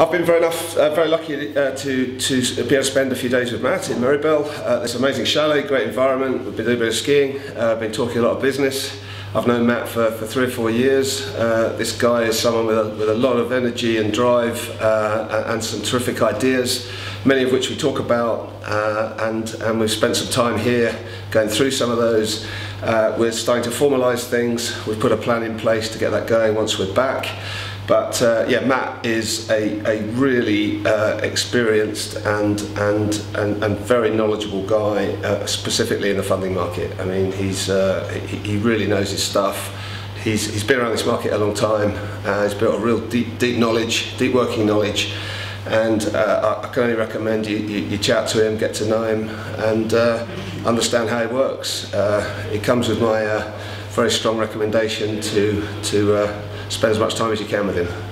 I've been very lucky to be able to spend a few days with Matt in Meribel. This amazing chalet, great environment. We've been doing a bit of skiing, been talking a lot of business. I've known Matt for 3 or 4 years. This guy is someone with a lot of energy and drive and some terrific ideas, many of which we talk about, and we've spent some time here going through some of those. We're starting to formalise things. We've put a plan in place to get that going once we're back. But yeah, Matt is a really experienced and very knowledgeable guy, specifically in the funding market. I mean, he really knows his stuff. He's been around this market a long time. He's built a real deep knowledge, deep working knowledge, and I can only recommend you chat to him, get to know him, and understand how he works. It comes with my very strong recommendation to spend as much time as you can with him.